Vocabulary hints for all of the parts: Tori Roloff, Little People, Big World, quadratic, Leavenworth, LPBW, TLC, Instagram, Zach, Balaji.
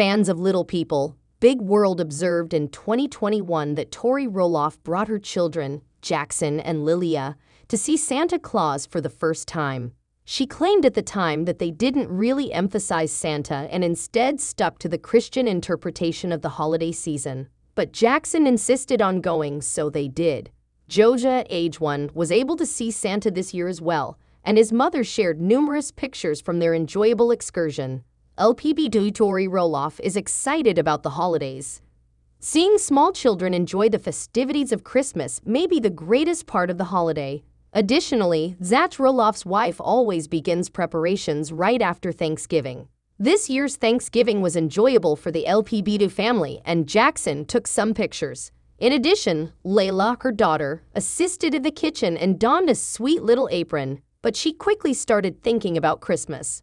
Fans of Little People, Big World observed in 2021 that Tori Roloff brought her children, Jackson and Lilia, to see Santa Claus for the first time. She claimed at the time that they didn't really emphasize Santa and instead stuck to the Christian interpretation of the holiday season. But Jackson insisted on going, so they did. Joja, age 1, was able to see Santa this year as well, and his mother shared numerous pictures from their enjoyable excursion. LPBW Tori Roloff is excited about the holidays. Seeing small children enjoy the festivities of Christmas may be the greatest part of the holiday. Additionally, Zach Roloff's wife always begins preparations right after Thanksgiving. This year's Thanksgiving was enjoyable for the LPBW family, and Jackson took some pictures. In addition, Layla, her daughter, assisted in the kitchen and donned a sweet little apron, but she quickly started thinking about Christmas.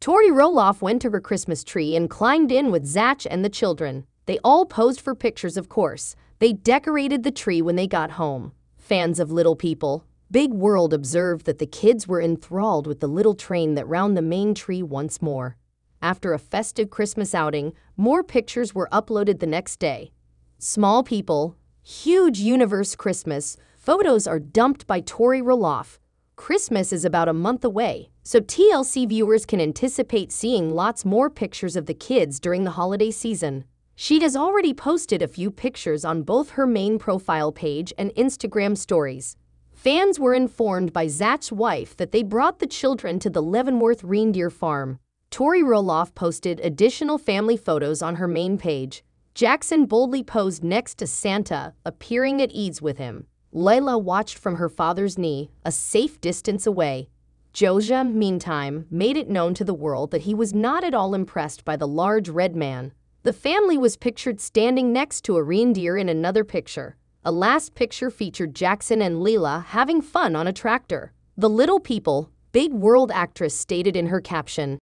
Tori Roloff went to her Christmas tree and climbed in with Zach and the children. They all posed for pictures, of course. They decorated the tree when they got home. Fans of Little People, Big World observed that the kids were enthralled with the little train that round the main tree once more. After a festive Christmas outing, more pictures were uploaded the next day. Small People, Huge Universe Christmas, photos are dumped by Tori Roloff. Christmas is about a month away, so TLC viewers can anticipate seeing lots more pictures of the kids during the holiday season. She has already posted a few pictures on both her main profile page and Instagram stories. Fans were informed by Zach's wife that they brought the children to the Leavenworth reindeer farm. Tori Roloff posted additional family photos on her main page. Jackson boldly posed next to Santa, appearing at ease with him. Layla watched from her father's knee, a safe distance away. Joja, meantime, made it known to the world that he was not at all impressed by the large red man. The family was pictured standing next to a reindeer in another picture. A last picture featured Jackson and Layla having fun on a tractor. The Little People, Big World actress stated in her caption,